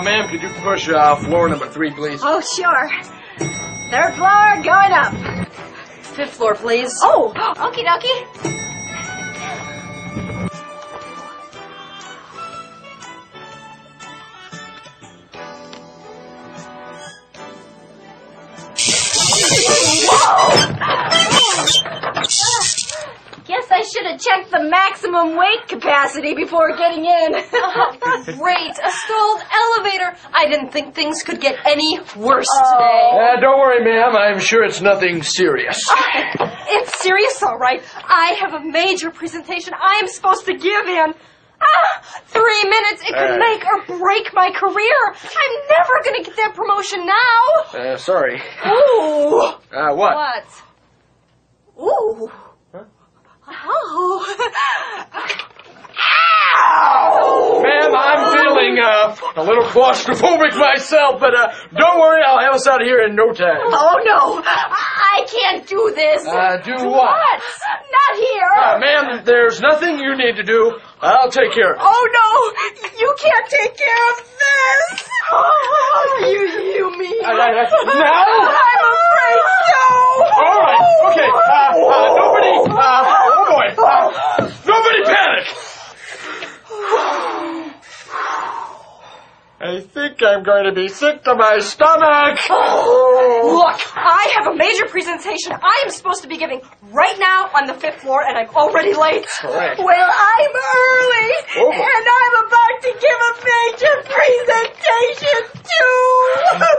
Ma'am, could you push floor number 3, please? Oh, sure. 3rd floor, going up. 5th floor, please. Oh, okie dokie. Guess I should have checked the maximum weight capacity before getting in. Great, a stalled elevator. I didn't think things could get any worse today. Don't worry, ma'am. I'm sure it's nothing serious. It's serious, all right. I have a major presentation I am supposed to give in. 3 minutes, it could make or break my career. I'm never going to get that promotion now. Sorry. Ooh. What? What? Ooh. Huh? Ow. Ma'am, I'm feeling a little claustrophobic myself, but don't worry, I'll have us out of here in no time. Oh, no. I can't do this. Do what? What? Not here. Ma'am, there's nothing you need to do. I'll take care of it. Oh, no. You can't take care of this. Oh, you mean. No. I'm afraid so. All right. Okay. Nobody. Oh, boy. Nobody panic. I think I'm going to be sick to my stomach. Oh. Look, I have a major presentation I am supposed to be giving right now on the 5th floor, and I'm already late. Correct. Well, I'm early, and I'm about to give a major presentation, too.